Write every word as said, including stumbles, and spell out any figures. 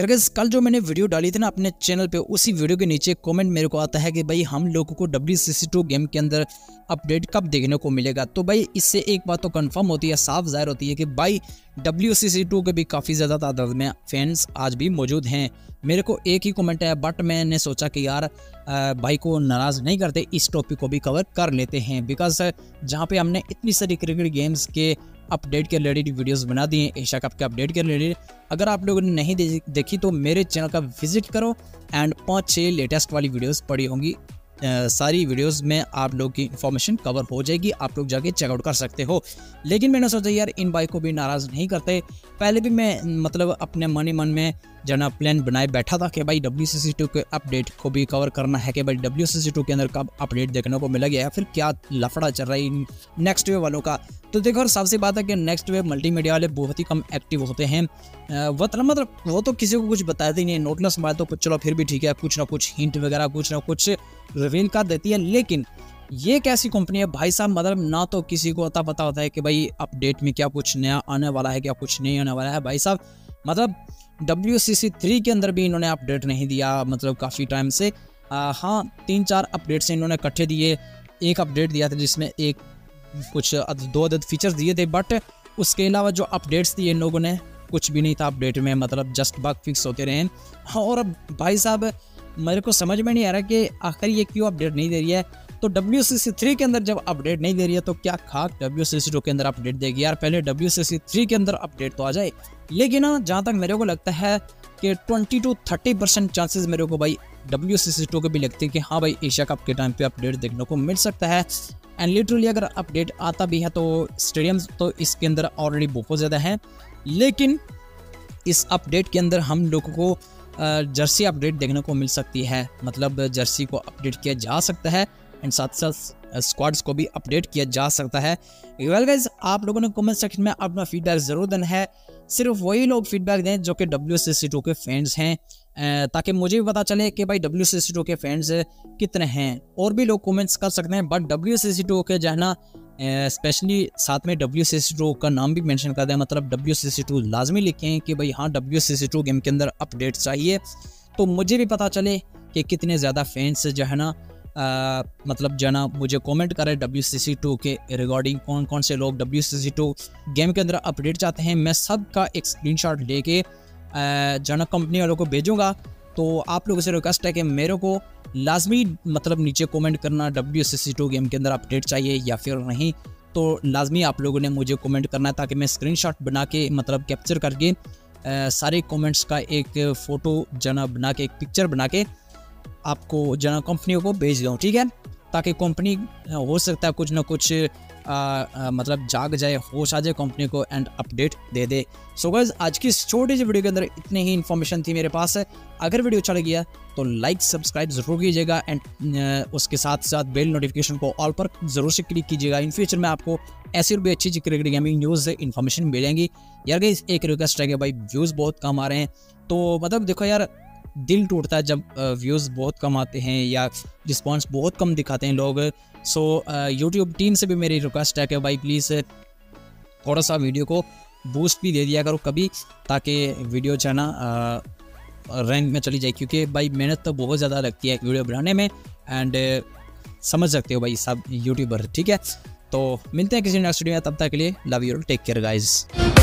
यार गाइस, कल जो मैंने वीडियो डाली थी ना अपने चैनल पे, उसी वीडियो के नीचे कमेंट मेरे को आता है कि भाई हम लोगों को W C C two game के अंदर अपडेट कब देखने को मिलेगा। तो भाई इससे एक बात तो कंफर्म होती है, साफ जाहिर होती है कि भाई डब्ल्यू सी सी टू के भी काफ़ी ज़्यादा तादाद में फैंस आज भी मौजूद हैं। मेरे को एक ही कमेंट है, बट मैंने सोचा कि यार भाई को नाराज़ नहीं करते, इस टॉपिक को भी कवर कर लेते हैं। बिकॉज जहाँ पे हमने इतनी सारी क्रिकेट गेम्स के अपडेट के रिलेटेड वीडियोस बना दिए हैं, एशिया कप के अपडेट के रिलेटेड। अगर आप लोगों ने नहीं देखी तो मेरे चैनल का विजिट करो एंड पाँच छः लेटेस्ट वाली वीडियोस पड़ी होंगी, आ, सारी वीडियोस में आप लोग की इन्फॉर्मेशन कवर हो जाएगी, आप लोग जाके चेकआउट कर सकते हो। लेकिन मैंने सोचा यार इन भाई को भी नाराज़ नहीं करते, पहले भी मैं मतलब अपने मन ही मन में जना प्लान बनाए बैठा था कि भाई डब्ल्यू सी सी टू के अपडेट को भी कवर करना है कि भाई डब्ल्यू सी सी टू के अंदर कब अपडेट देखने को मिला गया या फिर क्या लफड़ा चल रहा है नेक्स्ट वेव वालों का। तो देखो और सबसे बात है कि नेक्स्ट वेव मल्टीमीडिया वाले बहुत ही कम एक्टिव होते हैं, मतलब मतलब वो तो किसी को कुछ बताते ही नहीं, नोटलेस मार तो चलो फिर भी ठीक है, कुछ ना कुछ हिंट वगैरह कुछ ना कुछ रिवील कर देती है। लेकिन ये कैसी कंपनी है भाई साहब, मतलब ना तो किसी को अता पता होता है कि भाई अपडेट में क्या कुछ नया आने वाला है, क्या कुछ नहीं आने वाला है। भाई साहब मतलब डब्ल्यू सी सी थ्री के अंदर भी इन्होंने अपडेट नहीं दिया, मतलब काफ़ी टाइम से, आ, हाँ तीन चार अपडेट्स इन्होंने इकट्ठे दिए। एक अपडेट दिया था जिसमें एक कुछ दो अदद फीचर्स दिए थे, बट उसके अलावा जो अपडेट्स दिए इन लोगों ने कुछ भी नहीं था अपडेट में, मतलब जस्ट बग फिक्स होते रहे। हाँ, और अब भाई साहब मेरे को समझ में नहीं आ रहा कि आखिर ये क्यों अपडेट नहीं दे रही है। तो डब्ल्यू सी सी थ्री के अंदर जब अपडेट नहीं दे रही है तो क्या खाक डब्ल्यू सी सी टू के अंदर अपडेट देगी यार, पहले डब्ल्यू सी सी थ्री के अंदर अपडेट तो आ जाए। लेकिन जहाँ तक मेरे को लगता है कि twenty to thirty percent chances मेरे को भाई डब्ल्यू सी सी टू के भी लगते हैं कि हाँ भाई एशिया कप के टाइम पे अपडेट देखने को मिल सकता है। एंड लिटरली अगर अपडेट आता भी है तो स्टेडियम्स तो इसके अंदर ऑलरेडी बहुत ज़्यादा है, लेकिन इस अपडेट के अंदर हम लोगों को जर्सी अपडेट देखने को मिल सकती है, मतलब जर्सी को अपडेट किया जा सकता है एंड साथ साथ स्क्वाड्स को भी अपडेट किया जा सकता है। वेल गाइज, आप लोगों ने कमेंट सेक्शन में अपना फीडबैक ज़रूर देना है, सिर्फ वही लोग फीडबैक दें जो कि डब्ल्यू सी सी टू के फैंस हैं, ताकि मुझे भी पता चले कि भाई डब्ल्यू सी सी टू के फैंस कितने हैं। और भी लोग कमेंट्स कर सकते हैं, but W C C two के जाना स्पेशली साथ में डब्ल्यू सी सी टू का नाम भी मेंशन कर दें, मतलब डब्ल्यू सी सी टू लाजमी लिखें कि भाई हाँ W C C two game के अंदर अपडेट चाहिए, तो मुझे भी पता चले कि कितने ज़्यादा फैंस जो है ना आ, मतलब जना मुझे कमेंट करें डब्ल्यू सी सी टू के रिगार्डिंग कौन कौन से लोग W C C two game के अंदर अपडेट चाहते हैं। मैं सब का एक स्क्रीनशॉट लेके जना कंपनी वालों को भेजूंगा। तो आप लोगों से रिक्वेस्ट है कि मेरे को लाजमी मतलब नीचे कमेंट करना W C C two game के अंदर अपडेट चाहिए या फिर नहीं, तो लाजमी आप लोगों ने मुझे कमेंट करना है ताकि मैं स्क्रीनशॉट बना के मतलब कैप्चर करके सारे कमेंट्स का एक फ़ोटो जना बना के एक पिक्चर बना के आपको जना कंपनियों को भेज दूँ, ठीक है, ताकि कंपनी हो सकता है कुछ ना कुछ आ, आ, मतलब जाग जाए, होश आ जाए कंपनी को एंड अपडेट दे दे। सो गाइस, आज की इस छोटी सी वीडियो के अंदर इतनी ही इन्फॉर्मेशन थी मेरे पास। अगर वीडियो अच्छा लगी है तो लाइक सब्सक्राइब ज़रूर कीजिएगा एंड उसके साथ साथ बेल नोटिफिकेशन को ऑल पर ज़रूर से क्लिक कीजिएगा। इन फ्यूचर में आपको ऐसी भी अच्छी अच्छी क्रिकेट गेमिंग न्यूज़ इन्फॉर्मेशन मिलेंगी। यार गाइस, एक रिक्वेस्ट है कि भाई व्यूज़ बहुत कम आ रहे हैं, तो मतलब देखो यार दिल टूटता है जब व्यूज़ बहुत कम आते हैं या रिस्पॉन्स बहुत कम दिखाते हैं लोग। सो यूट्यूब टीम से भी मेरी रिक्वेस्ट है कि भाई प्लीज़ थोड़ा सा वीडियो को बूस्ट भी दे दिया करो कभी, ताकि वीडियो जो है ना रैंक में चली जाए, क्योंकि भाई मेहनत तो बहुत ज़्यादा लगती है एक वीडियो बनाने में एंड समझ सकते हो भाई सब यूट्यूबर, ठीक है। तो मिलते हैं किसी नेक्स्ट वीडियो में, तब तक के लिए love you, take care guys.